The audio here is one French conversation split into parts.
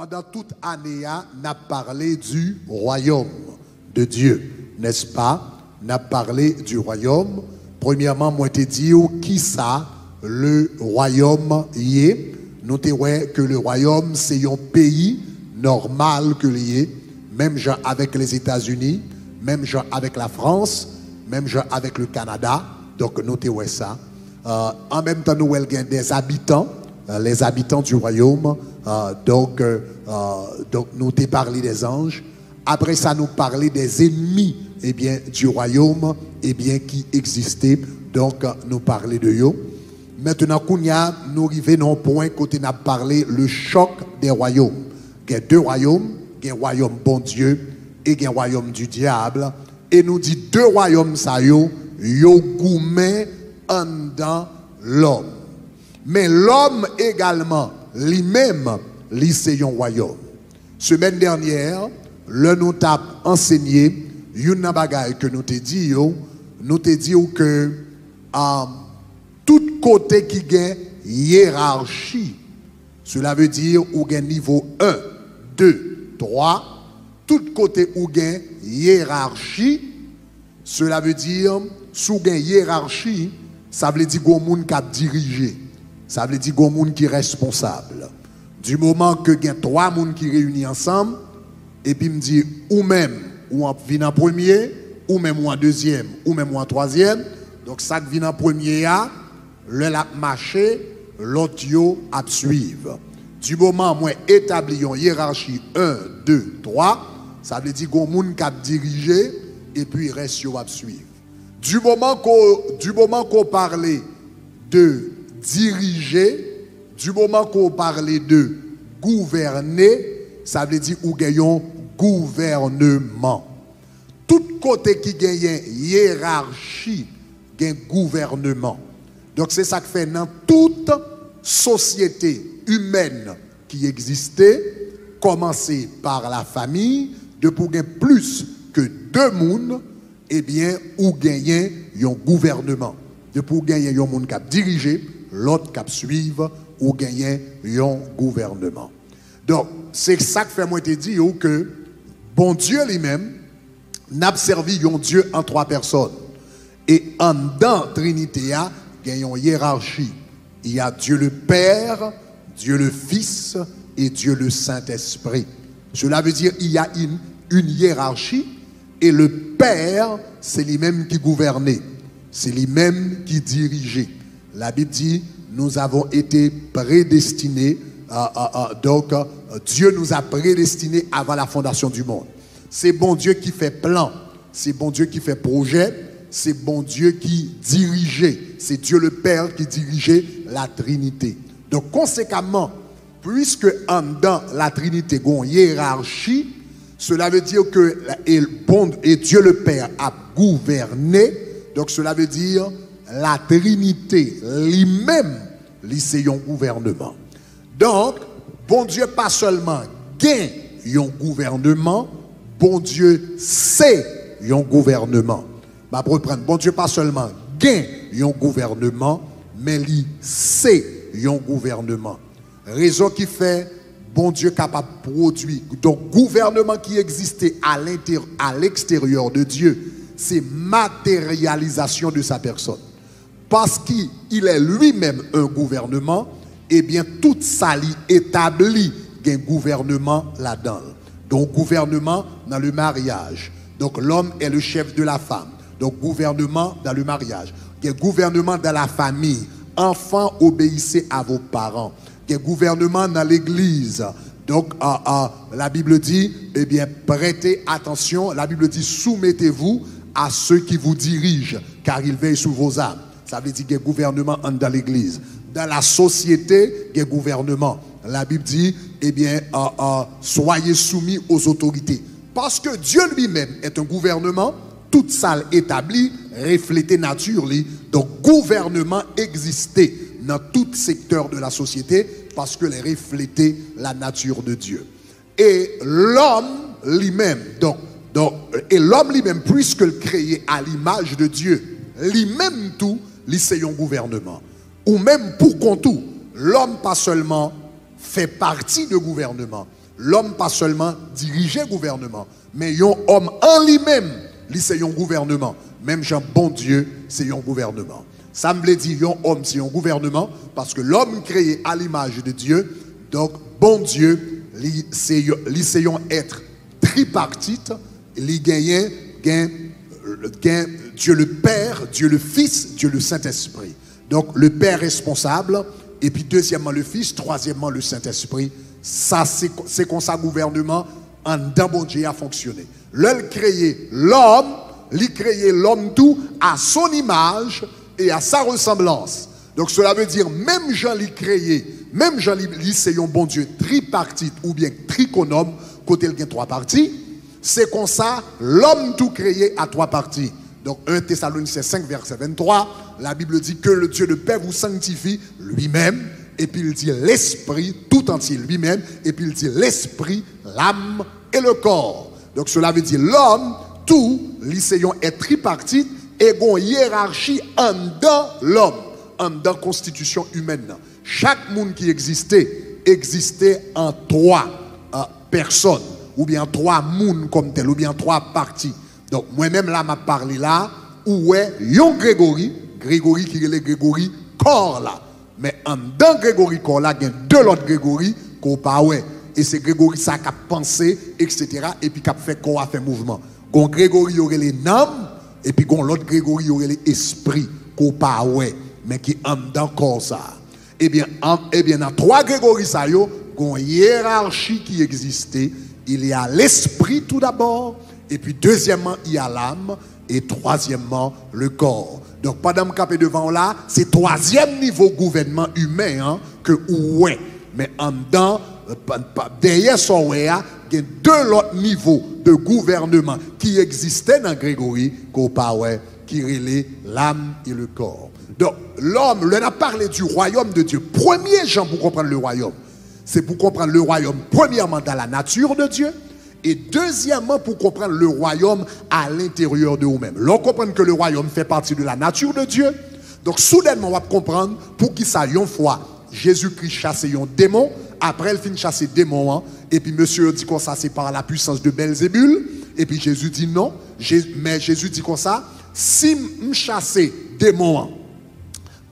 Pendant toute année, on a parlé du royaume de Dieu, n'est-ce pas? On a parlé du royaume. Premièrement, moi te dit qui ça le royaume y est. Nous te ouais que le royaume c'est un pays normal que y est, même genre avec les États-Unis, même genre avec la France, même genre avec le Canada. Donc nous te ouais ça. En même temps, nous avons des habitants, les habitants du royaume. Donc nous t'ai parlé des anges. Après ça, nous parler des ennemis eh bien, du royaume eh bien, qui existait. Donc, nous parler de eux. Maintenant, nous arrivons à un point côté nous parlé le choc des royaumes. Il y a deux royaumes. Il y a un royaume bon Dieu et il y a un royaume du diable. Et nous dit deux royaumes, ça y est, yo gourmet en dans l'homme. Mais l'homme également, lui-même, lui c'est un royaume. Semaine dernière, le nous t'a enseigné, une bagaille que nous te dit que tout côté qui gagne hiérarchie, cela veut dire ou gagne niveau 1, 2, 3, tout côté ou gagne hiérarchie, cela veut dire sous gagne hiérarchie, ça veut dire qu'on monde qui a dirigé, ça veut dire qu'on monde qui est responsable. Du moment que gagne trois monde qui réunissent ensemble. Et puis me dit, ou même, ou en vient en premier, ou même ou en deuxième, ou même ou en troisième. Donc ça qui vient en premier, le lap marché, l'autre yo à suivre. Du moment où établi une hiérarchie 1, 2, 3, ça veut dire qu'on moun qui a dirigé, et puis reste yo à suivre. Du moment qu'on parle de diriger, du moment qu'on parle de gouverner, ça veut dire ou gagnons gouvernement. Tout côté qui gagne hiérarchie, gagne gouvernement. Donc c'est ça que fait dans toute société humaine qui existait, commencer par la famille, de pour gagner plus que deux mounes, eh bien ou gagne un gouvernement. De pour gagner un monde qui a dirigé, l'autre qui a suivi, ou gagne un gouvernement. Donc, c'est ça que fait moi te dire que bon Dieu lui-même n'a servi un Dieu en trois personnes. Et en dans Trinité, il y a une hiérarchie. Il y a Dieu le Père, Dieu le Fils et Dieu le Saint-Esprit. Cela veut dire qu'il y a une hiérarchie et le Père, c'est lui-même qui gouvernait. C'est lui-même qui dirigeait. La Bible dit, nous avons été prédestinés. Donc, Dieu nous a prédestinés avant la fondation du monde. C'est bon Dieu qui fait plan, c'est bon Dieu qui fait projet, c'est bon Dieu qui dirigeait, c'est Dieu le Père qui dirigeait la Trinité. Donc, conséquemment, puisque en dans la Trinité, il y a une hiérarchie, cela veut dire que et Dieu le Père a gouverné, donc cela veut dire la Trinité lui-même, c'est un gouvernement. Donc, bon Dieu, pas seulement gagne un gouvernement, bon Dieu sait un gouvernement. Je vais reprendre. Bon Dieu, pas seulement gagne un gouvernement, mais il sait un gouvernement. Raison qui fait, bon Dieu capable de produire. Donc, gouvernement qui existait à l'extérieur de Dieu, c'est matérialisation de sa personne. Parce qu'il est lui-même un gouvernement. Eh bien, toute ça établit un gouvernement là-dedans. Donc, gouvernement dans le mariage. Donc, l'homme est le chef de la femme. Donc, gouvernement dans le mariage. Il y a gouvernement dans la famille. Enfants, obéissez à vos parents. Il y a gouvernement dans l'église. Donc, la Bible dit, eh bien, prêtez attention. La Bible dit, soumettez-vous à ceux qui vous dirigent, car ils veillent sur vos âmes. Ça veut dire qu'il y a gouvernement dans l'église. Dans la société, il y a gouvernement. La Bible dit, eh bien, soyez soumis aux autorités. Parce que Dieu lui-même est un gouvernement, toute salle établie, reflétait nature. Donc, gouvernement existait dans tout secteur de la société parce que les reflétait la nature de Dieu. Et l'homme lui-même, puisque le créé à l'image de Dieu, lui-même tout, lui c'est un gouvernement. Ou même pour contour, l'homme pas seulement fait partie du gouvernement, l'homme pas seulement diriger gouvernement, mais un homme en lui-même, lui c'est un gouvernement. Même Jean bon Dieu, c'est un gouvernement. Ça me veut dire un homme, c'est un gouvernement, parce que l'homme créé à l'image de Dieu, donc bon Dieu, lui c'est un être tripartite, lui gagne, Dieu le Père, Dieu le Fils, Dieu le Saint-Esprit. Donc le Père responsable, et puis deuxièmement le Fils, troisièmement le Saint-Esprit. Ça, c'est comme ça gouvernement en dans bon Dieu a fonctionné. L'homme créé l'homme, lui créé l'homme tout à son image et à sa ressemblance. Donc cela veut dire même Jean lui créé, même Jean lui c'est un bon Dieu tripartite ou bien triconome, côté il y a trois parties. C'est comme ça l'homme tout créé à trois parties. Donc 1 Thessaloniciens 5 verset 23, la Bible dit que le Dieu de paix vous sanctifie lui-même. Et puis il dit l'esprit tout entier lui-même. Et puis il dit l'esprit, l'âme et le corps. Donc cela veut dire l'homme, tout, l'isséon est tripartite et une hiérarchie en dedans l'homme, en dedans constitution humaine. Chaque monde qui existait, existait en trois personnes, ou bien trois mondes comme tel, ou bien trois parties. Donc moi-même là, m'a parlé là, où est yon Grégory, Grégory qui est le Grégory corps là. Mais en dans Grégory Corla, il y a deux autres Grégory qu'on parle. Et c'est Grégory ça qui a pensé, etc. Et puis qui a fait qu'on a fait mouvement. Gon Grégory y aurait les noms, et puis gon l'autre Grégory y aurait les esprits qu'on parle, mais qui en dans corps ça. Eh bien, dans trois Grégory ça, yo, gon hiérarchie qui existait. Il y a l'esprit tout d'abord, et puis deuxièmement il y a l'âme, et troisièmement le corps. Donc, pendant que je suis devant là, c'est le troisième niveau gouvernement humain hein, que ouais. Mais en dedans, derrière son ouais, il y a deux autres niveaux de gouvernement qui existaient dans Grégory, qui relaient l'âme et le corps. Donc, l'homme, on a parlé du royaume de Dieu. Premier Jean pour comprendre le royaume, c'est pour comprendre le royaume, premièrement, dans la nature de Dieu. Et deuxièmement, pour comprendre le royaume à l'intérieur de vous-même. L'on comprend que le royaume fait partie de la nature de Dieu. Donc, soudainement, on va comprendre pour qui ça yon fois. Jésus-Christ chassait un démon. Après, il finit de chasser démon. Hein? Et puis, monsieur dit qu'on ça, c'est par la puissance de Belzébul. Et puis, Jésus dit non. Mais Jésus dit qu'on ça, si je chasse démon hein,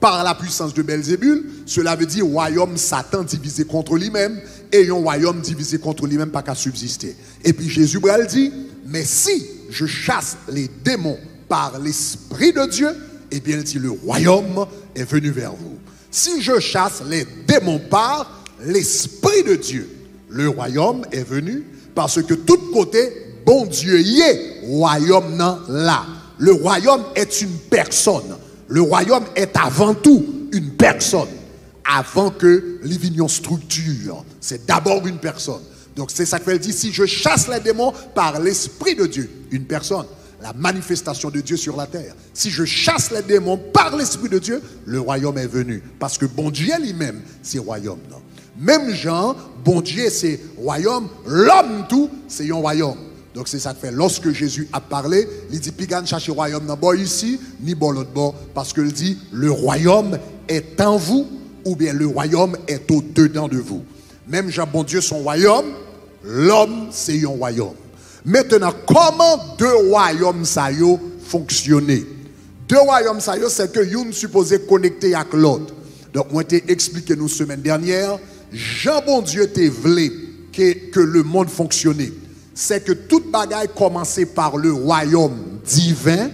par la puissance de Belzébul, cela veut dire royaume Satan divisé contre lui-même. Et un royaume divisé contre lui-même pas qu'à subsister. Et puis Jésus Bral dit, mais si je chasse les démons par l'Esprit de Dieu, eh bien il dit, le royaume est venu vers vous. Si je chasse les démons par l'Esprit de Dieu, le royaume est venu, parce que tout côté, bon Dieu y est, royaume nan là. Le royaume est une personne. Le royaume est avant tout une personne. Avant que l'ivignon structure. C'est d'abord une personne. Donc c'est ça qu'elle dit, si je chasse les démons par l'Esprit de Dieu, une personne, la manifestation de Dieu sur la terre. Si je chasse les démons par l'Esprit de Dieu, le royaume est venu. Parce que bon Dieu lui-même, c'est royaume. Non? Même Jean, bon Dieu c'est royaume, l'homme tout, c'est un royaume. Donc c'est ça que fait. Lorsque Jésus a parlé, il dit, pigan chercher royaume n'a pas ici, ni bon l'autre bord. Parce qu'il dit, le royaume est en vous. Ou bien le royaume est au-dedans de vous. Même Jean bon Dieu, son royaume, l'homme, c'est un royaume. Maintenant, comment deux royaumes ça yo fonctionner? Deux royaumes ça yo, c'est que yon supposé connecter avec l'autre. Donc, moi, t'ai expliqué nous semaine dernière, Jean bon Dieu t'ai voulu que le monde fonctionnait. C'est que toute bagaille commençait par le royaume divin.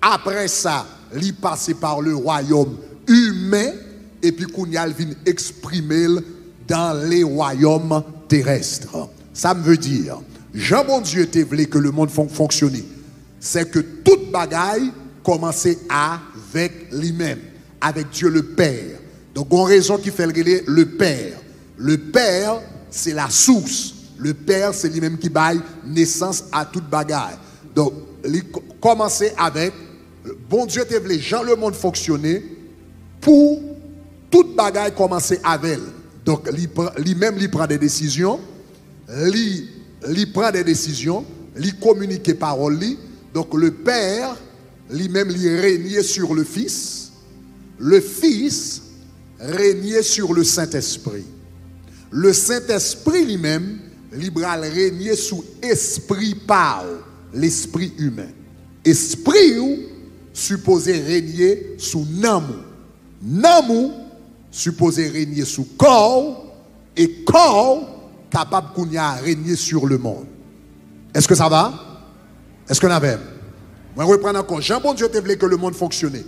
Après ça, il passait par le royaume humain. Et puis qu'on y a exprimé dans les royaumes terrestres. Ça me veut dire, Jean bon Dieu te voulait que le monde fonctionne. C'est que toute bagaille commençait avec lui-même, avec Dieu le Père. Donc on raison qui fait le Père. Le Père, c'est la source. Le Père, c'est lui-même qui baille naissance à toute bagaille. Donc, commencer avec, bon Dieu te voulait, Jean le monde fonctionner pour toute bagaille commençait avec elle. Donc, lui-même, il prend des décisions. Il prend des décisions. Il communique les paroles. Donc, le Père, lui-même, il régnait sur le Fils. Le Fils régnait sur le Saint-Esprit. le Saint-Esprit lui-même, libéral régner sous esprit par l'esprit humain. Esprit ou supposé régner sous namou. Namou supposé régner sous corps et corps capable qu'on y a régner sur le monde. Est-ce que ça va? Est-ce qu'on avait? Moi, je reprends encore. Jean-Bon Dieu te voulait que le monde fonctionnait.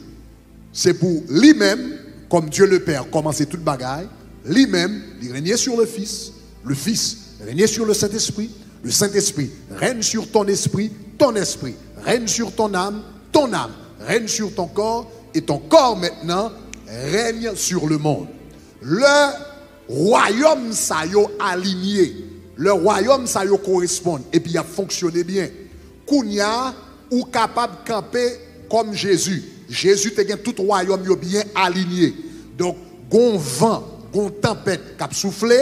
C'est pour lui-même, comme Dieu le Père, commencer toute bagaille. Lui-même, il régnait sur le Fils. Le Fils régnait sur le Saint-Esprit. Le Saint-Esprit règne sur ton esprit. Ton esprit règne sur ton âme. Ton âme règne sur ton corps. Et ton corps, maintenant, règne sur le monde. Le royaume, ça y est aligné. Le royaume, ça y est correspond. Et puis, il a fonctionné bien. Kounia, ou capable de camper comme Jésus. Jésus te gagne tout royaume bien aligné. Donc, gon vent, gon tempête cap soufflé,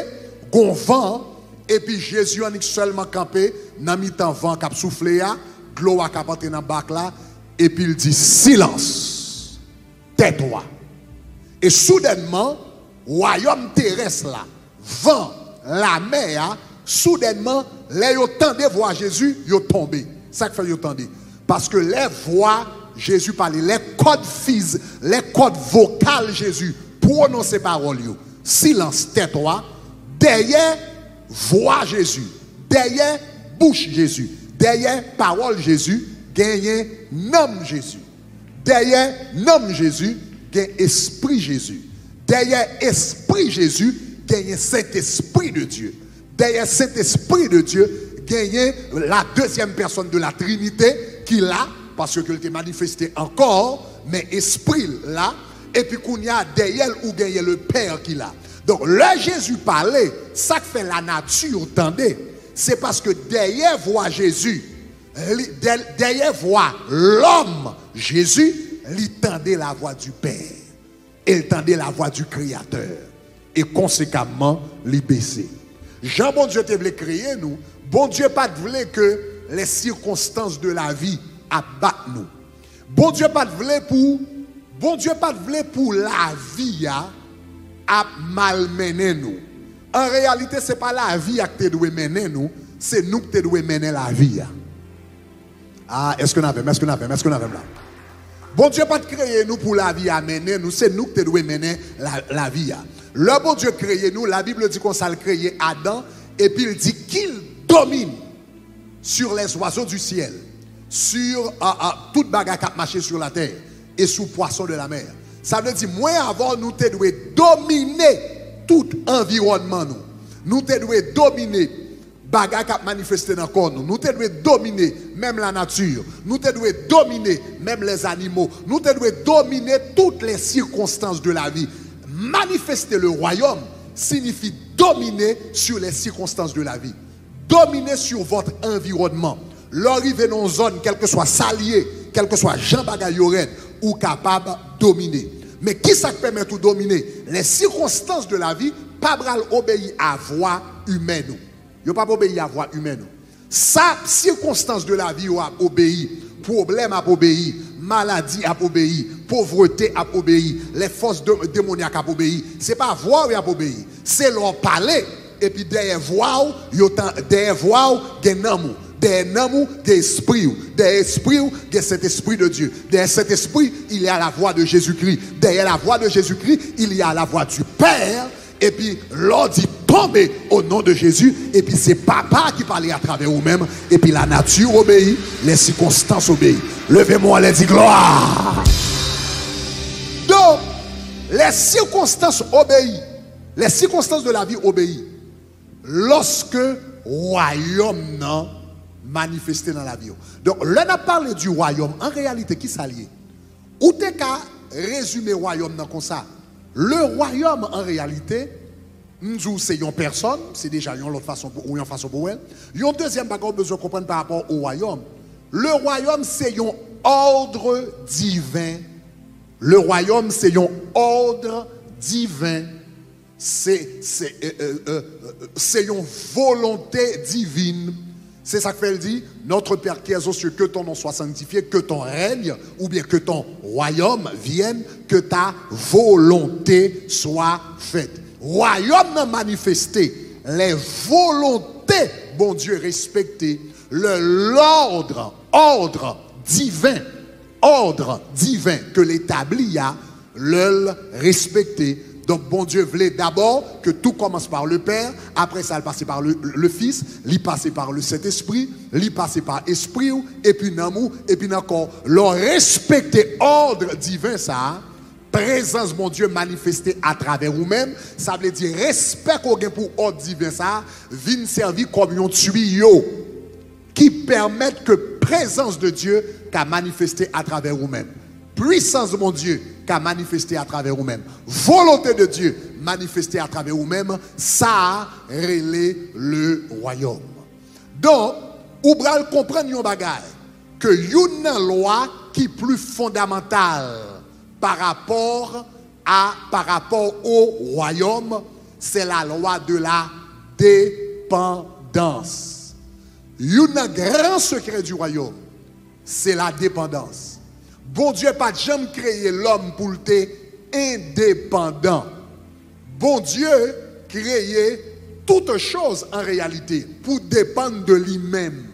gon vent, et puis Jésus en est seulement campé, nan mitan vent cap soufflé ya, gloire cap entre dans bac là, et puis il dit silence. Tais-toi. Et soudainement, royaume terrestre là, vent, la mer, soudainement, les yo tendez voir Jésus, yo tombé. Ça que fait yo tendez. Parce que les voix Jésus parlait, les codes physiques, les codes vocaux Jésus prononçaient parole. Silence, tais-toi. Derrière voix Jésus, derrière bouche Jésus, derrière parole Jésus, gagne nom Jésus. Derrière nom Jésus, gagne esprit Jésus. Derrière esprit Jésus, gagne Saint-Esprit de Dieu. Derrière Saint-Esprit de Dieu, gagne la deuxième personne de la Trinité qui l'a, parce qu'elle était manifestée encore, mais esprit là, et puis qu'on y a derrière ou derrière le Père qui l'a. Donc, le Jésus parlait, ça que fait la nature, tendez, c'est parce que derrière voit Jésus, derrière voit l'homme, Jésus, il tendait la voix du Père, il tendait la voix du Créateur, et conséquemment, il baissait. Jean, bon Dieu, te voulait créer nous, bon Dieu, pas te voulait que les circonstances de la vie abattre nous. Bon Dieu pas voulait pour la vie à malmener nous. En réalité, c'est pas la vie qui doit mener nous, c'est nous qui doit mener la vie. Ah, est-ce qu'on avait là? Bon Dieu pas créer nous pour la vie à mener nous, c'est nous qui doit mener la vie. Le bon Dieu créer nous, la Bible dit qu'on s'est créé Adam et puis il dit qu'il domine sur les oiseaux du ciel, sur toute bagarre qui a marché sur la terre et sous poisson de la mer. Ça veut dire, moi avant, nous te devons dominer tout environnement. Nous te devons dominer bagarre qui a manifesté dans le corps. Nous te devons dominer même la nature. Nous te devons dominer même les animaux. Nous te devons dominer toutes les circonstances de la vie. Manifester le royaume signifie dominer sur les circonstances de la vie. Dominer sur votre environnement. L'arrivée dans une zone, quel que soit salier, quel que soit Jean Bagayoret, ou capable de dominer. Mais qui ça permet de dominer? Les circonstances de la vie, pas obéir à voix humaine. Yo pas obéir à voix humaine. Sa circonstance de la vie a obéi, problème a obéi, maladie a obéi, pauvreté a obéi, les forces démoniaques a obéi. C'est pas voix ou a obéi, c'est leur parler. Et puis derrière voix, derrière voix, gen amour. Des hommes, des esprits, des cet esprit de Dieu. Derrière cet esprit, il y a la voix de Jésus-Christ. Derrière la voix de Jésus-Christ, il y a la voix du Père. Et puis, l'ordre dit tomber au nom de Jésus. Et puis, c'est Papa qui parlait à travers vous-même. Et puis, la nature obéit, les circonstances obéissent. Levez-moi, les dit gloire. Donc, les circonstances obéissent. Les circonstances de la vie obéissent. Lorsque royaume non manifesté dans la vie. Donc, l'on a parlé du royaume. En réalité, qui s'allie? Ou t'es qu'à résumer le royaume dans comme ça. Le royaume, en réalité, nous, c'est une personne, c'est déjà une autre façon ou une façon pour elle. Une deuxième bagage besoin de comprendre par rapport au royaume. Le royaume, c'est un ordre divin. Le royaume, c'est un ordre divin. C'est une volonté divine. C'est ça qu'elle dit, notre Père qui est aux cieux, que ton nom soit sanctifié, que ton règne, ou bien que ton royaume vienne, que ta volonté soit faite. royaume manifesté, les volontés, bon Dieu, respectées, l'ordre divin que l'établi a, le respecter. Donc, bon Dieu voulait d'abord que tout commence par le Père, après ça, il passe par le Fils, il passe par le Saint-Esprit, il passe par l'Esprit, et puis l'amour, et puis encore, le respecter, ordre divin, ça, présence, bon Dieu, manifestée à travers vous-même, ça veut dire respect qu'on gagne pour ordre divin, ça, vient servir comme un tuyau qui permet que présence de Dieu qu'a manifesté à travers vous-même. Puissance de mon Dieu qu'a manifesté à travers vous-même. Volonté de Dieu manifestée à travers vous-même. Ça relève le royaume. Donc, ou bral comprendre yon bagay, que yon nan loi qui plus fondamentale par rapport au royaume, c'est la loi de la dépendance. Yon nan grand secret du royaume, c'est la dépendance. Bon Dieu n'a pas jamais créé l'homme pour être indépendant. Bon Dieu créé toutes choses en réalité pour dépendre de lui-même.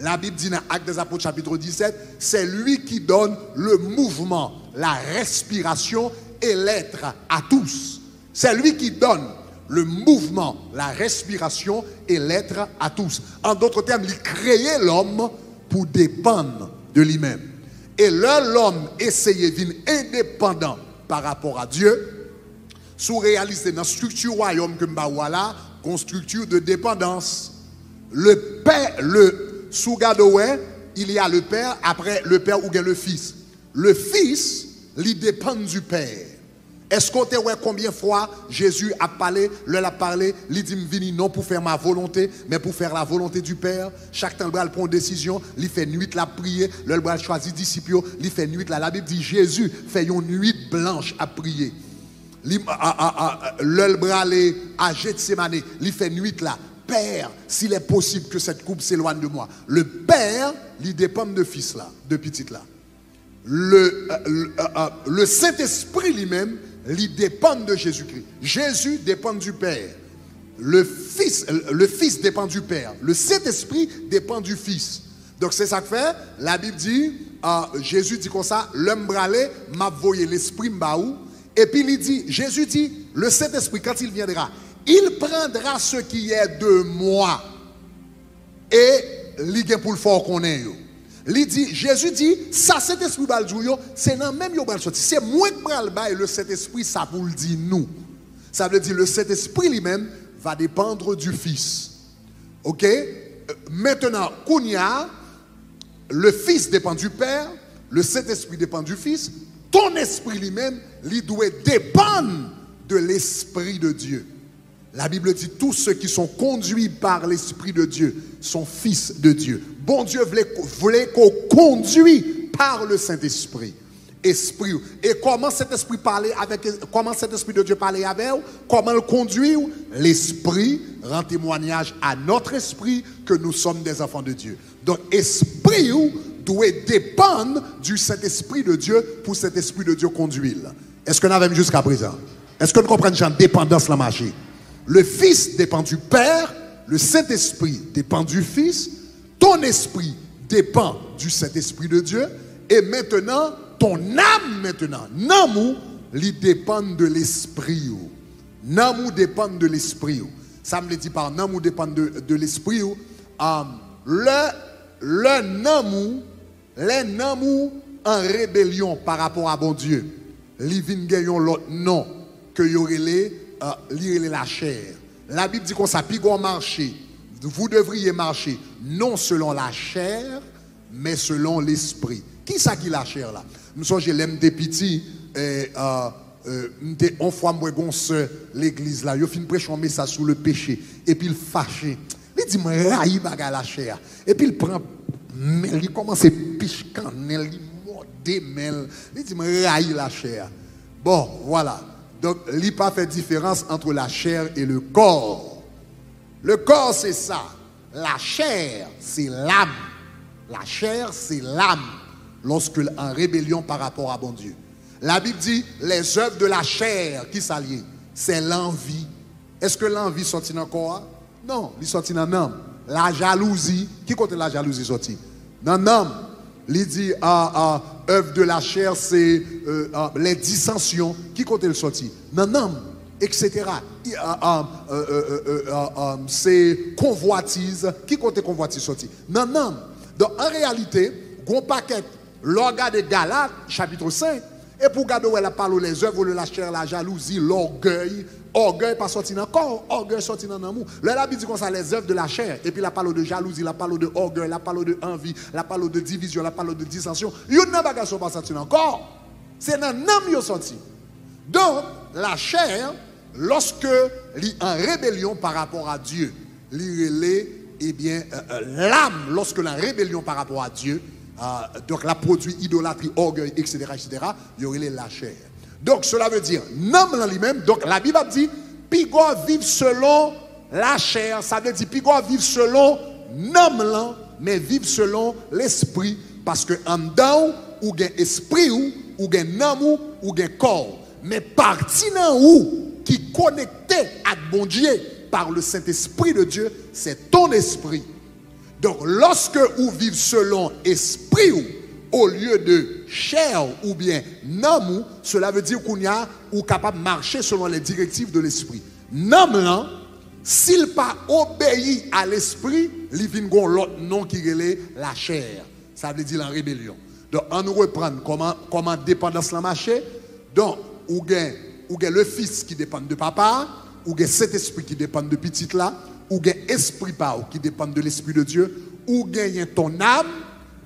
La Bible dit dans Actes des Apôtres chapitre 17, c'est lui qui donne le mouvement, la respiration et l'être à tous. C'est lui qui donne le mouvement, la respiration et l'être à tous. En d'autres termes, il crée l'homme pour dépendre de lui-même. Et là, l'homme essayait d'être indépendant par rapport à Dieu, sous réaliser dans la structure royaume que Mbawala, qu'on structure de dépendance. Le Père, sous Gadoé, il y a le Père, après le Père ou bien le Fils. Le Fils, il dépend du Père. Est-ce qu'on te voit combien de fois Jésus a parlé, il dit vini non pour faire ma volonté, mais pour faire la volonté du Père. Chaque temps, le bras prend une décision, il fait nuit la prier, le bras choisit disciples, il fait nuit la. La Bible dit Jésus fait une nuit blanche à prier. Le bras à Gethsemane, il fait nuit là. Père, s'il est possible que cette coupe s'éloigne de moi. Le Père, il dépend de fils là, de petit là. Le Saint-Esprit lui-même, il dépend de Jésus-Christ. Jésus dépend du Père. Le Fils dépend du Père. Le Saint-Esprit dépend du Fils. Donc c'est ça que fait. La Bible dit, Jésus dit comme ça, l'homme bralé m'a voyé l'Esprit m'baou. Et puis il dit, Jésus dit, le Saint-Esprit, quand il viendra, il prendra ce qui est de moi. Et il gagne pour le fort qu'on est. Jésus dit, ça Saint-Esprit baljouyo, c'est dans même yo bal sorti. C'est moins que bral bail le Saint-Esprit, ça vous le dit nous. Ça veut dire le Saint-Esprit lui-même va dépendre du Fils. OK? Maintenant, Kounia, le Fils dépend du Père, le Saint-Esprit dépend du Fils, ton esprit lui-même, il doit dépendre de l'Esprit de Dieu. La Bible dit, tous ceux qui sont conduits par l'Esprit de Dieu sont fils de Dieu. Bon Dieu voulait qu'on conduit par le Saint-Esprit. Esprit. Et comment cet esprit parlait avec, comment cet esprit de Dieu parlait avec vous? Comment le conduire? L'esprit rend témoignage à notre esprit que nous sommes des enfants de Dieu. Donc, esprit doit dépendre du Saint-Esprit de Dieu pour cet esprit de Dieu conduire. Est-ce qu'on avait jusqu'à présent? Est-ce qu'on comprend genre dépendance la magie? Le Fils dépend du Père, le Saint-Esprit dépend du Fils. Ton esprit dépend du Saint-Esprit de Dieu. Et maintenant, ton âme, Namou, il dépend de l'esprit. Namou dépend de l'esprit. Ça me le dit par Namou dépend de l'esprit. Les Namou en rébellion par rapport à bon Dieu. Ils viennent gagner l'autre nom que y'aurait la chair. La Bible dit qu'on s'applique au marché. Vous devriez marcher non selon la chair, mais selon l'esprit. Qui ça qui la chair là? Nous sommes l'aime des petits et on fois moi l'église là, il fin prêcher un message sur le péché et puis il fâché. Il dit moi raille baga la chair et puis il prend il commence à piche canel, il mordé mel. Il dit moi raille la chair. Bon, voilà. Donc il n'a pas fait différence entre la chair et le corps. Le corps, c'est ça. La chair, c'est l'âme. La chair, c'est l'âme. Lorsque en rébellion par rapport à bon Dieu. La Bible dit, les œuvres de la chair qui s'allient, c'est l'envie. Est-ce que l'envie sortit dans le corps? Non, il sortit dans l'âme. La jalousie, qui compte la jalousie sortie? Dans l'âme, il dit œuvre de la chair, c'est les dissensions, qui compte le sortie? Dans l'âme, etc. C'est convoitise, qui compte convoitise sortie? Dans l'âme. Donc en réalité, gros paquet, l'organe de Galates, chapitre 5, et pour garder où elle parle les œuvres, la chair, la jalousie, l'orgueil. Orgueil pas sorti dans le corps, orgueil sorti dans l'amour. Là, il dit comme ça, les œuvres de la chair. Et puis, la parole de jalousie, la parole de orgueil, la parole de envie, la parole de division, la parole de dissension. Il y a des bagages qui ne sont pas sortis dans le corps. C'est dans l'âme qui est sorti. Donc, la chair, lorsque elle est en rébellion par rapport à Dieu, l'âme, lorsque la rébellion par rapport à Dieu, donc la produit idolâtrie, orgueil, etc., etc., il y aurait la chair. Donc, cela veut dire, nom dans lui-même, donc la Bible dit, Pigo vivre selon la chair. Ça veut dire, Pigo vivre selon nom, mais vivre selon l'esprit. Parce que en dedans, ou gain esprit, ou gain nom, ou gain corps. Mais partie dans ou, qui connecté à bon Dieu par le Saint-Esprit de Dieu, c'est ton esprit. Donc, lorsque ou vivre selon esprit ou, au lieu de chair ou bien nom, cela veut dire qu'on y a ou capable de marcher selon les directives de l'esprit. Nom, s'il pas obéi à l'esprit, il vient l'autre nom qui relève la chair. Ça veut dire la rébellion. Donc, on nous reprend comment dépendance la marché. Donc, ou bien le fils qui dépend de papa, ou bien cet esprit qui dépend de petite là, ou bien esprit qui dépend de l'esprit de Dieu, ou bien ton âme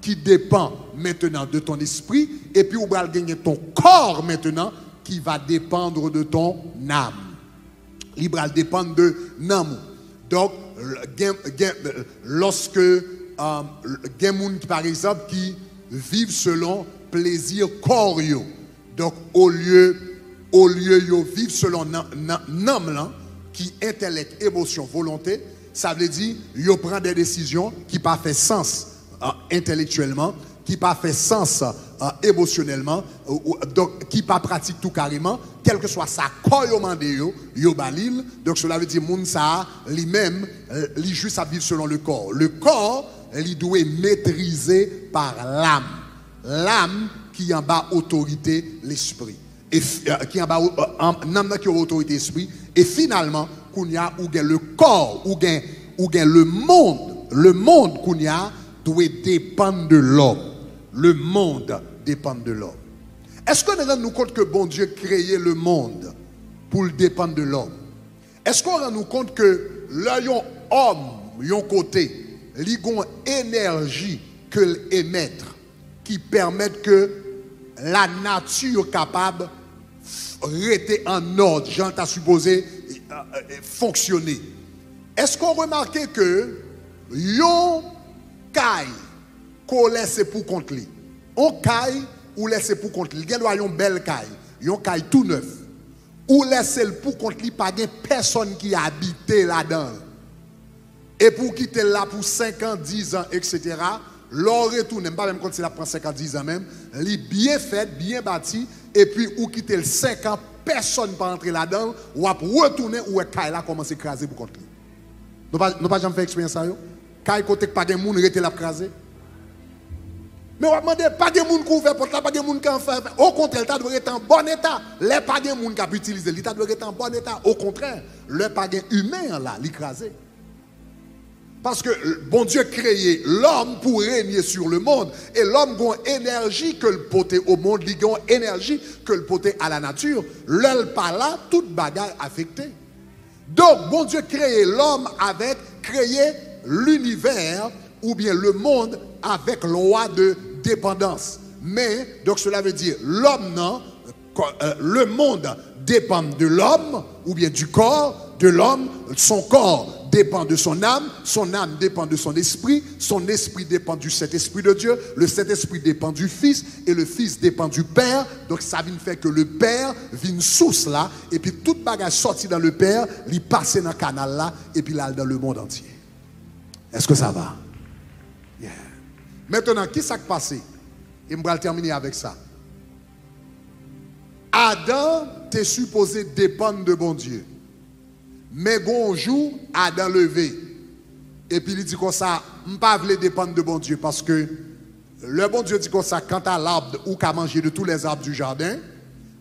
qui dépend maintenant de ton esprit, et puis où va gagner ton corps maintenant, qui va dépendre de ton âme. Il va dépendre de l'âme. Donc, lorsque par exemple, qui vivent selon plaisir corps, donc au lieu de vivre selon l'âme, qui intellect, émotion, volonté, ça veut dire qu'ils prennent des décisions qui ne font pas sens. Intellectuellement, qui pas fait sens émotionnellement, donc qui pas pratique tout carrément, quel que soit sa commande yo balil. Donc cela veut dire moun ça lui-même, lui juste à vivre selon le corps. Le corps, lui doit maîtriser par l'âme. L'âme qui en bas autorité l'esprit. Et qui en bas l'âme qui a autorité l'esprit et finalement qu'on y a ou gain le corps ou gain le monde qu'on y a doit dépendre de l'homme. Le monde dépend de l'homme. Est-ce qu'on rend nous compte que bon Dieu créait le monde pour dépendre de l'homme? Est-ce qu'on rend nous compte que l'homme, yon côté, ligon énergie que l'émettre qui permettent que la nature capable rester en ordre, j'en t'a supposé fonctionner. Est-ce qu'on remarquait que yon caille qu'on laisse pour contre lui. On caille ou laisse pour contre lui. Il y a une belle caille. Une caille tout neuf. Ou laisse pour contre lui par des personnes qui habitent là-dedans. Et pour quitter là pour 5 ans, 10 ans, etc. L'on retourne, pas même quand il prend 5 ans, 10 ans même, il est bien fait, bien bâti. Et puis ou quitter le 5 ans, personne ne peut entrer là-dedans. Ou retourner ou la caille là commence à écraser pour contre lui. Nous n'avons pas jamais fait expérience ça. Quand il n'y a pas de monde qui a crasé. Mais on ne demande pas de monde qui ouvre pour la porte, pas de monde qui a fait. Au contraire, l'État doit être en bon état. Les pas de monde qui a utilisé, l'État doit être en bon état. Au contraire, le pas de humain là, l'écrasé. Parce que bon Dieu créé l'homme pour régner sur le monde. Et l'homme a une énergie que le poté au monde, il a une énergie que le poté à la nature. L'homme pas là, toute bagarre affectée. Donc, bon Dieu créé l'homme avec créer l'univers ou bien le monde avec loi de dépendance. Mais, donc cela veut dire l'homme, non, le monde dépend de l'homme ou bien du corps, de l'homme, son corps dépend de son âme dépend de son esprit dépend du Saint-Esprit de Dieu, le Saint-Esprit dépend du Fils et le Fils dépend du Père. Donc ça vient faire que le Père vient source là et puis toute bagage sortie dans le Père, il passe dans le canal là et puis là dans le monde entier. Est-ce que ça va? Yeah. Maintenant, qu'est-ce qui s'est passé? Et je vais terminer avec ça. Adam tu es supposé dépendre de bon Dieu. Mais bonjour, Adam levé. Et puis il dit comme ça, je ne veux pas dépendre de bon Dieu parce que le bon Dieu dit comme ça, quant à l'arbre ou qu'à manger de tous les arbres du jardin,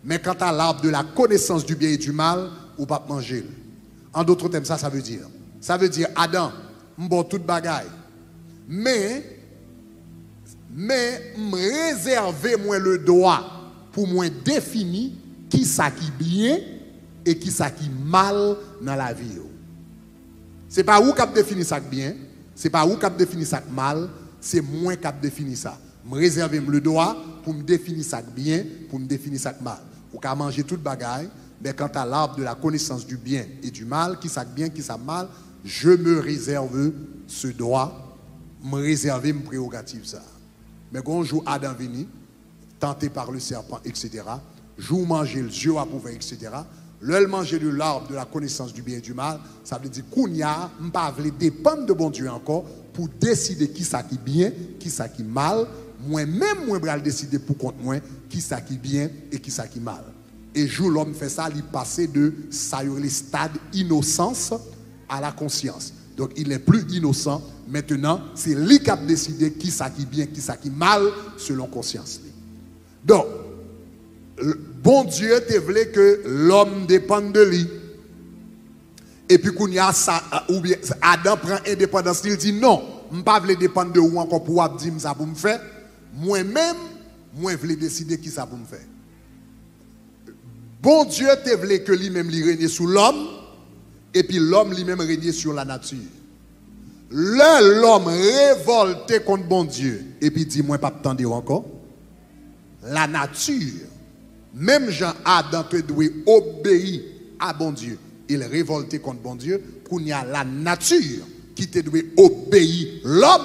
mais quant à l'arbre de la connaissance du bien et du mal, ou pas manger. En d'autres termes, ça veut dire. Ça veut dire, Adam, bon toute bagaille. Mais réserver moi le droit pour moi définir qui ça qui bien et qui ça qui mal dans la vie. C'est pas vous qui avez défini ça bien, c'est pas vous qui avez défini ça mal, c'est moi qui avez défini ça. Je réserve le droit pour me définir ça bien, pour me définir ça mal. Ou qu'à manger toute bagaille, mais quant à l'arbre de la connaissance du bien et du mal, qui ça bien, qui ça mal, je me réserve ce droit, me réserver mes prérogatives ça. Mais quand jour Adam vini, tenté par le serpent, etc., jour manger le Dieu a prouvé, etc., le manger de l'arbre de la connaissance du bien et du mal, ça veut dire qu'on n'y a pas à dépendre de bon Dieu encore pour décider qui ça qui bien, qui ça qui mal. Moi-même, moi, je vais décider pour compte moi qui ça qui bien et qui ça qui mal. Et jour l'homme fait ça, il passe de ça le stade innocence à la conscience. Donc il n'est plus innocent. Maintenant, c'est lui qui a décidé qui ça qui bien, qui ça qui mal, selon conscience. Donc, bon Dieu te voulait que l'homme dépende de lui. Et puis, qu'on y a ça, ou bien Adam prend indépendance. Il dit non, je ne veux pas dépendre de vous encore pour vous dire ça pour me faire. Moi-même, moi je voulais décider qui ça pour me faire. Bon Dieu te voulait que lui-même lui règne sur l'homme. Et puis l'homme lui-même régnait sur la nature. L'homme révolté contre bon Dieu. Et puis dit, moi, pas t'entendre encore. La nature, même Jean Adam te doit obéir à bon Dieu. Il est révolté contre bon Dieu. Qu'on y a la nature qui te doit obéir. L'homme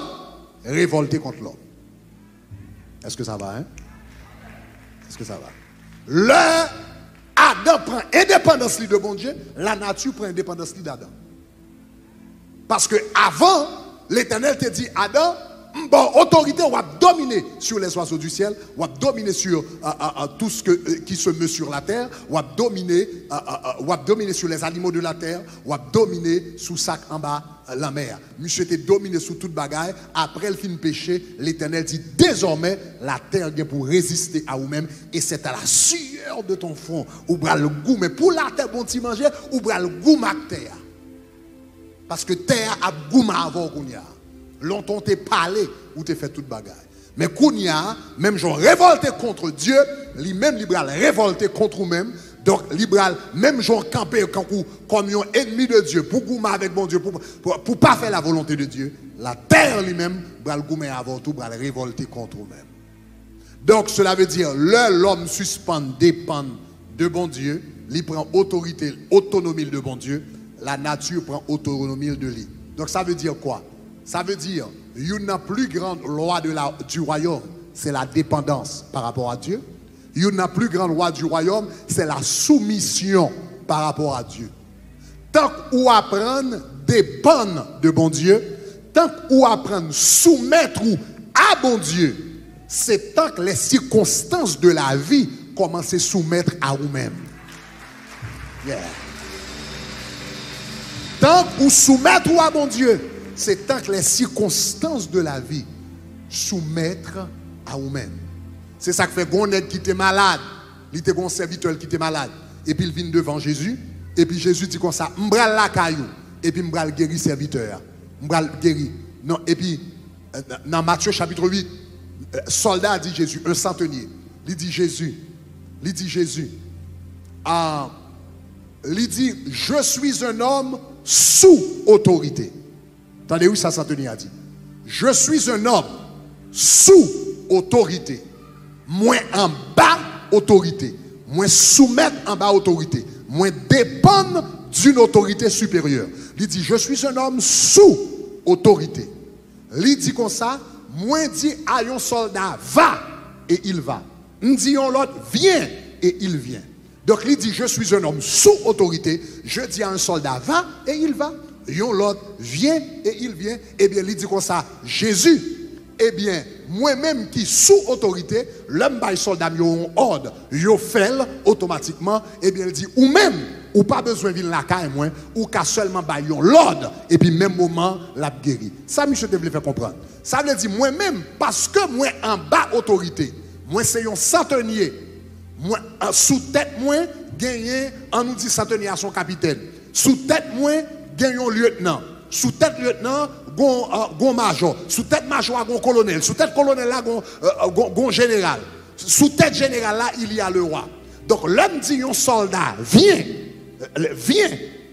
révolté contre l'homme. Est-ce que ça va, hein? Est-ce que ça va? Adam prend indépendance de bon Dieu, la nature prend indépendance d'Adam. Parce que avant, l'Éternel te dit, Adam, bon, autorité, on va dominer sur les oiseaux du ciel, on va dominer sur tout ce qui se meut sur la terre, on va dominer, sur les animaux de la terre, on va dominer sous sac en bas la mer. Monsieur était dominé sous toute bagaille. Après le fin péché, l'Éternel dit, désormais, la terre vient pour résister à vous-même et c'est à la sueur de ton front. Ou bras le goût, mais pour la terre, bon t'y manger, ou bras le goût, ma terre. Parce que terre a goût avant qu'on y a. Longtemps t'es parlé ou t'es fait toute bagaille. Mais Kounia, même gens révolté contre Dieu, lui-même libéral révolté contre nous-mêmes. Donc libéral, même gens campé comme un ennemi de Dieu, pour goûmer avec bon Dieu, pour pas faire la volonté de Dieu. La terre lui-même, bral goûmer avant tout, bral révolté contre nous-mêmes. Donc cela veut dire, l'homme suspend, dépend de bon Dieu, il prend autorité, autonomie de bon Dieu, la nature prend autonomie de lui. Donc ça veut dire quoi? Ça veut dire, une des plus grande loi du royaume, c'est la dépendance par rapport à Dieu. Une des plus grande loi du royaume, c'est la soumission par rapport à Dieu. Tant qu'on apprend dépendre de bon Dieu, tant qu'on apprend soumettre à bon Dieu, c'est tant que les circonstances de la vie commencent à soumettre à vous-même. Yeah. Tant qu'on soumettre à bon Dieu, c'est tant que les circonstances de la vie soumettre à vous-même. C'est ça que fait Gonette qui était malade. Il était un serviteur qui était malade. Et puis il vient devant Jésus. Et puis Jésus dit comme ça, m'bral la caillou. Et puis m'bral guéri serviteur. M'bral guéri. Non, et puis, dans Matthieu chapitre 8, soldat dit Jésus, un centenier. Il dit Jésus. Il dit, je suis un homme sous autorité. Attendez, oui, ça s'entendait à dire. Je suis un homme sous autorité. Moins en bas autorité. Moins soumettre en bas autorité. Moins dépendre d'une autorité supérieure. Il dit, je suis un homme sous autorité. Il dit comme ça, moins dit à un soldat, va, et il va. On dit à l'autre, viens, et il vient. Donc il dit, je suis un homme sous autorité. Je dis à un soldat, va, et il va. L'autre vient et il vient. Eh bien, il dit comme ça, Jésus, eh bien, moi-même qui sous autorité, l'homme by soldat, il y ordre, il fait automatiquement, eh bien, il dit, ou même, ou pas besoin de venir la caille, ou qu'à seulement bailler l'ordre, et puis même moment, l'a guéri. Ça, monsieur, je voulais faire comprendre. Ça veut dire, moi-même, parce que moi, en bas autorité, moi, c'est un centenier, moi, sous tête, moi, gagné, on nous dit centenier à son capitaine. Sous tête, moi, gagné un lieutenant. Sous tête, lieutenant, gon major, sous tête major, gon colonel, sous tête colonel, là, gon général. Sous tête général, là, il y a le roi. Donc, l'homme dit, un soldat, viens,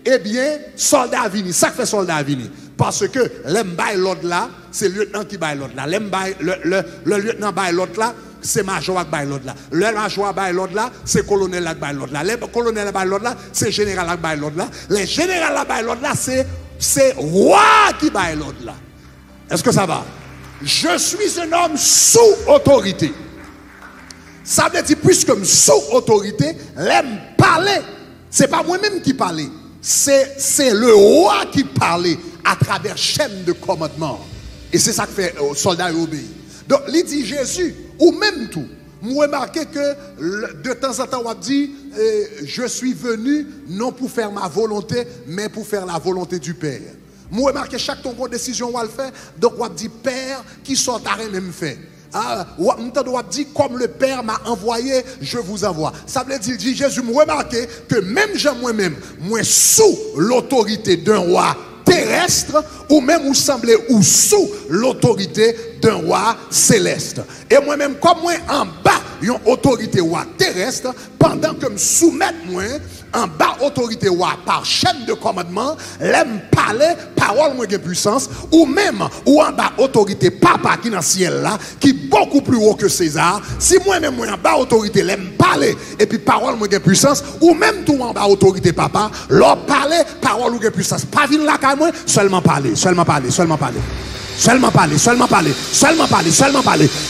eh bien, soldat vini, ça fait soldat vini. Parce que l'homme baille l'autre là, c'est le lieutenant qui baille l'autre là. Le lieutenant baille l'autre là, c'est major qui baille l'autre là. Le major baille l'autre là, c'est colonel qui baille l'autre là. Le colonel baille l'autre là, c'est général qui baille l'autre là. Le général baille l'autre là, c'est roi qui baille l'autre là. Est-ce que ça va? Je suis un homme sous autorité. Ça veut dire, puisque je suis sous autorité, l'aime parler. Ce n'est pas moi-même qui parle. C'est le roi qui parle à travers chaîne de commandement. Et c'est ça que fait le soldat obéir. Donc, il dit Jésus, ou même tout. Vous remarquez que de temps en temps, on dit, je suis venu non pour faire ma volonté, mais pour faire la volonté du Père. Vous remarquez chaque ton bonne décision, on le fait. Donc, on dit, Père, qui sort à rien même fait. On dit, comme le Père m'a envoyé, je vous envoie. Ça veut dire, Jésus, vous remarquez que même moi-même, moi sous l'autorité d'un roi terrestre, ou même vous semblez ou sous l'autorité d'un roi céleste. Et moi-même, comme moi en bas, une autorité roi terrestre, pendant que me soumette moi, en bas autorité roi par chaîne de commandement, l'aime parler, parole moins de puissance, ou même, ou en bas autorité papa qui est dans le ciel là, qui est beaucoup plus haut que César, si moi-même moi en bas autorité l'aime parler, et puis parole moins de puissance, ou même tout en bas autorité papa, leur parler, parole moins de puissance, pas venir là quand moi, seulement parler.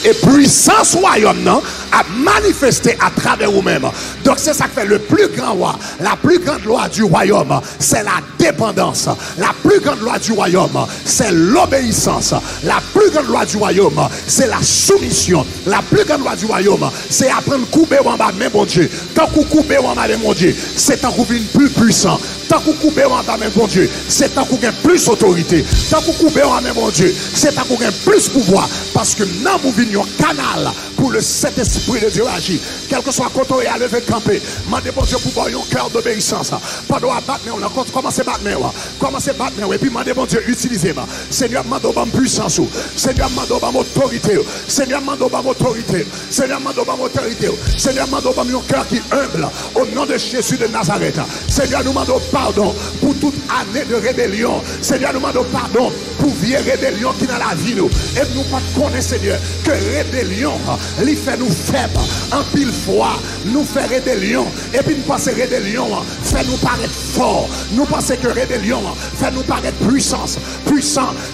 Et puissance royaume, non, a manifesté à travers vous-même. Donc c'est ça que fait le plus grand roi. La plus grande loi du royaume, c'est la dépendance. La plus grande loi du royaume, c'est l'obéissance. La plus grande loi du royaume, c'est la soumission. La plus grande loi du royaume, c'est apprendre couper en bas, mais bon Dieu. Tant qu'on coupe en bas, mais bon Dieu, c'est tant qu'on vient plus puissant. Tant qu'on coupe en bas, mais bon Dieu, c'est tant qu'on gagne plus autorité. Tant qu'on coupe en bas, mais bon Dieu, c'est pas qu'on gagne plus pouvoir, parce que nous voulons un canal pour le Saint-Esprit de Dieu agir. Quel que soit quand on est à lever camper, demandez pour Dieu pour avoir un cœur d'obéissance. Pas de battre, mais on a commencé à battre, et puis demandez pour Dieu, utilisez-moi. Seigneur, demandez pour puissance, Seigneur, demandez pour autorité, Seigneur, demandez pour autorité, Seigneur, demandez pour autorité, Seigneur, demandez pour un cœur qui humble, au nom de Jésus de Nazareth. Seigneur, nous demandons pardon pour toute année de rébellion. Seigneur, nous demandons pardon pour vieille rébellion qui dans la vie nous, et nous pas connaître Seigneur que rébellion lui fait nous faibles, en pile froid nous fait rébellion, et puis nous pensons rébellion fait nous paraître fort, nous pensons que rébellion fait nous paraître puissant,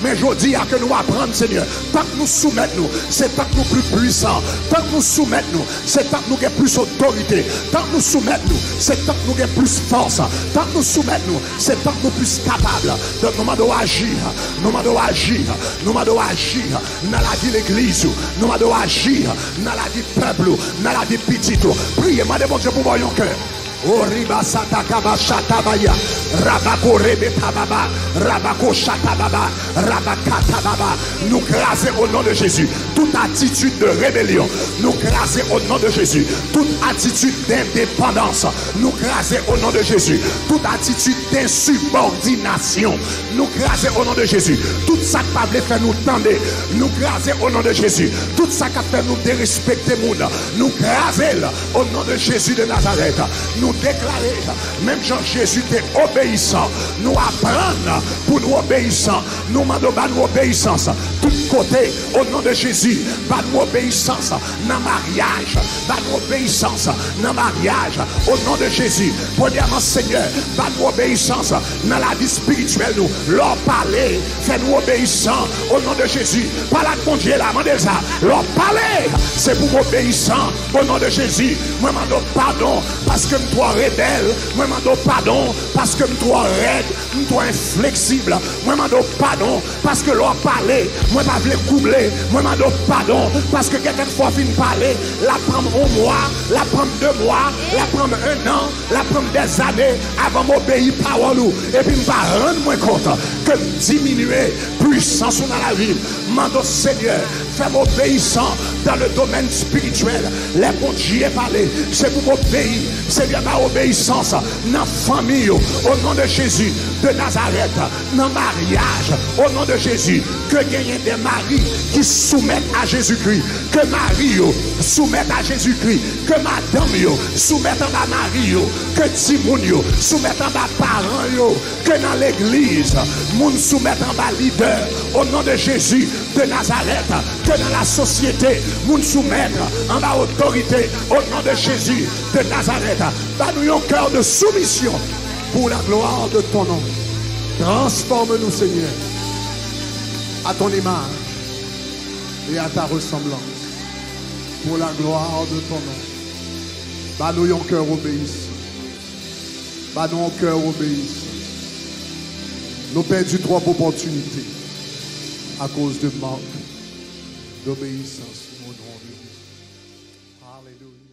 mais je dis à que nous apprendre Seigneur, tant que nous soumettre nous, c'est tant que nous plus puissants, tant que nous soumettre nous, c'est tant que nous avons plus autorité, tant que nous soumettre nous, c'est tant que nous avons plus force, tant que nous soumettre nous, c'est tant que nous plus capables. Donc nous devons agir, nous devons agir dans la vie de l'église, nous devons agir dans la vie du peuple, dans la vie petite. Priez, demandez bon Dieu pour voir mon cœur. Oh riba satakaba shatabaya, rabako rebetababa, rabako shatababa, rabakatababa. Nous graser au nom de Jésus toute attitude de rébellion, nous graser au nom de Jésus toute attitude d'indépendance, nous graser au nom de Jésus toute attitude d'insubordination, nous graser au nom de Jésus tout ça qui va faire nous tendre, nous graser au nom de Jésus tout ça qui fait nous dérespecter monde, nous graser au nom de Jésus de Nazareth. Nous déclarer, même Jean-Jésus était obéissant, nous apprendre pour nous obéissant, nous demandons nous obéissance, tout côté, au nom de Jésus, nous obéissance dans mariage, nous obéissance dans mariage, au nom de Jésus, premièrement Seigneur, nous obéissance dans la vie spirituelle, nous, leur parler, fais-nous obéissant, au nom de Jésus, pas la conduire là, demandez ça, leur parler, c'est pour obéissant, au nom de Jésus, moi demande pardon, parce que me dois rebelle, moi demande pardon parce que me dois raide, me dois inflexible, moi demande pardon parce que l'on parler, moi pas voulez coubler, moi je donne pardon, parce que quelquefois fin parler, la prendre un mois, la prendre 2 mois, la prendre 1 an, la prendre des années avant m'obéir parole ou. Et puis je vais rendre moi compte que diminuer puissance dans la vie. Mando Seigneur, fais-moi obéissant dans le domaine spirituel. Les bons Dieu parler, c'est pour m'obéir. Seigneur, ma obéissance dans la famille, au nom de Jésus de Nazareth, dans le mariage, au nom de Jésus, que gagne des maris qui soumettent à Jésus-Christ, que Mario soumette à Jésus-Christ, que Madame yo soumette à Mario, que Timounio soumette à parents, que dans l'église, moun soumette à leader, au nom de Jésus de Nazareth, que dans la société, moun soumette en bas autorité, au nom de Jésus de Nazareth, donne-nous un cœur de soumission pour la gloire de ton nom. Transforme-nous, Seigneur, à ton image et à ta ressemblance, pour la gloire de ton nom. Donne-nous un cœur obéissant. Donne-nous un cœur obéissant. Nous perdons 3 opportunités à cause de manque d'obéissance. Alléluia.